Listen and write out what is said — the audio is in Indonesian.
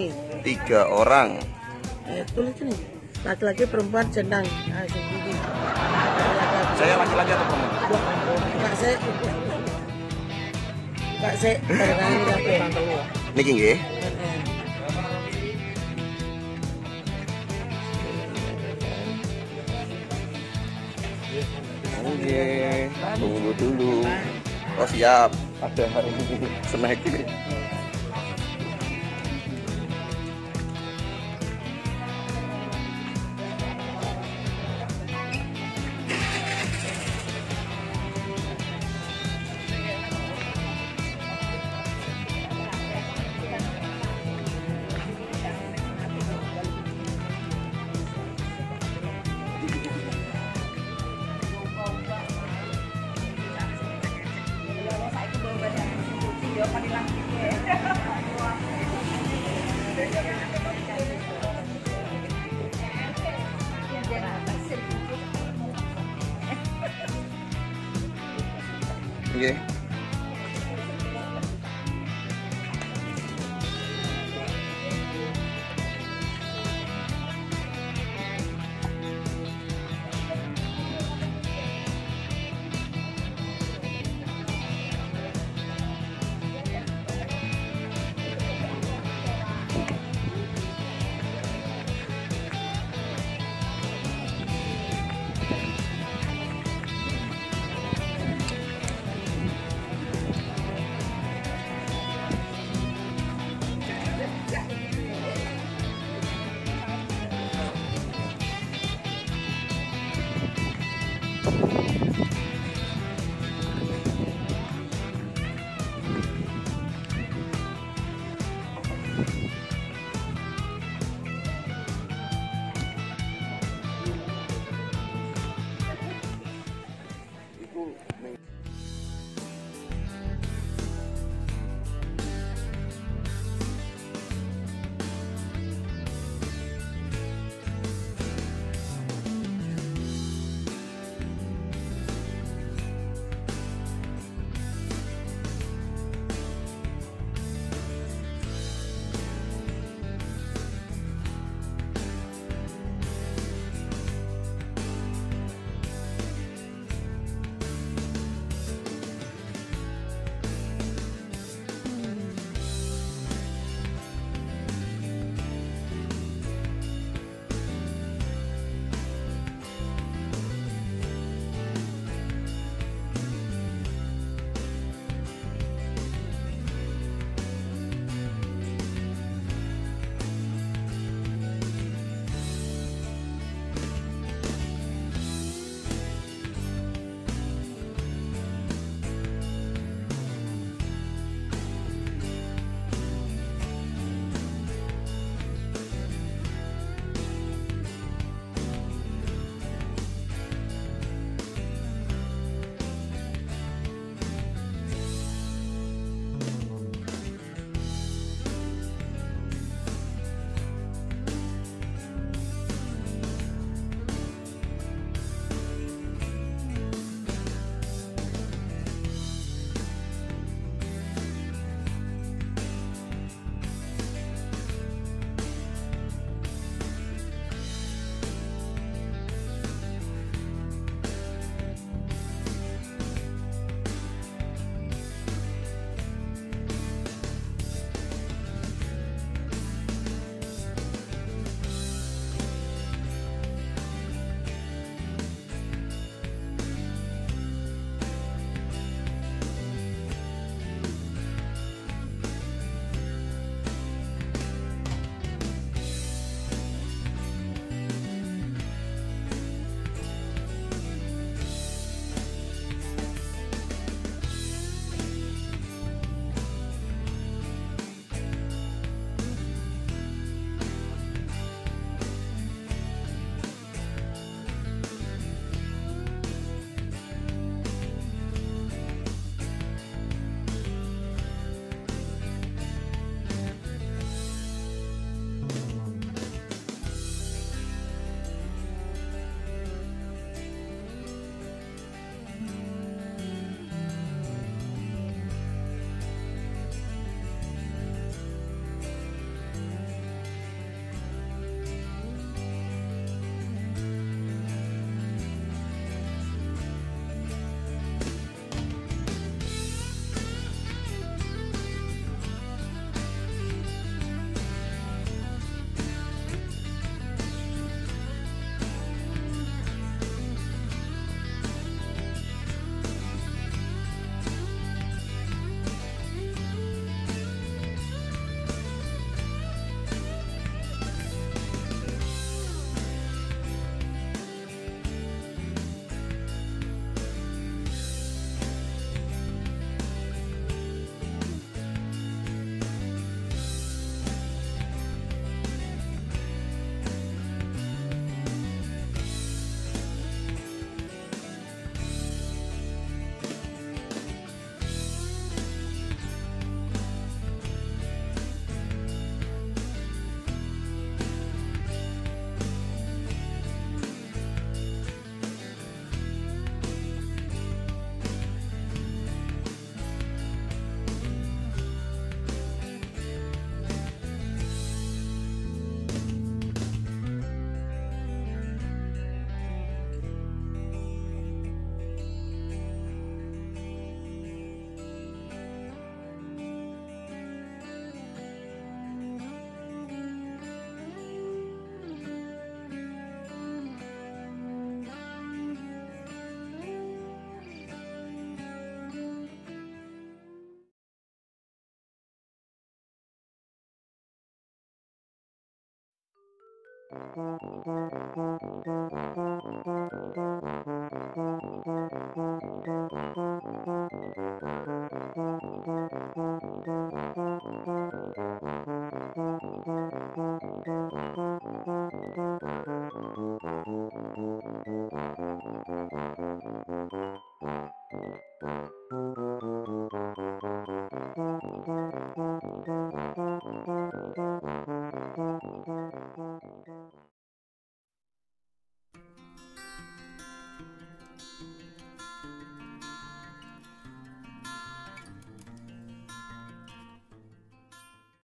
ini. 3 orang. Tulis ini. Laki-laki, perempuan, jenang. Nah, gini. Saya laki-laki atau perempuan? Enggak, saya. Enggak, saya. Niki nggih. Oke, tunggu dulu. Oh siap, ada semeki. Oke.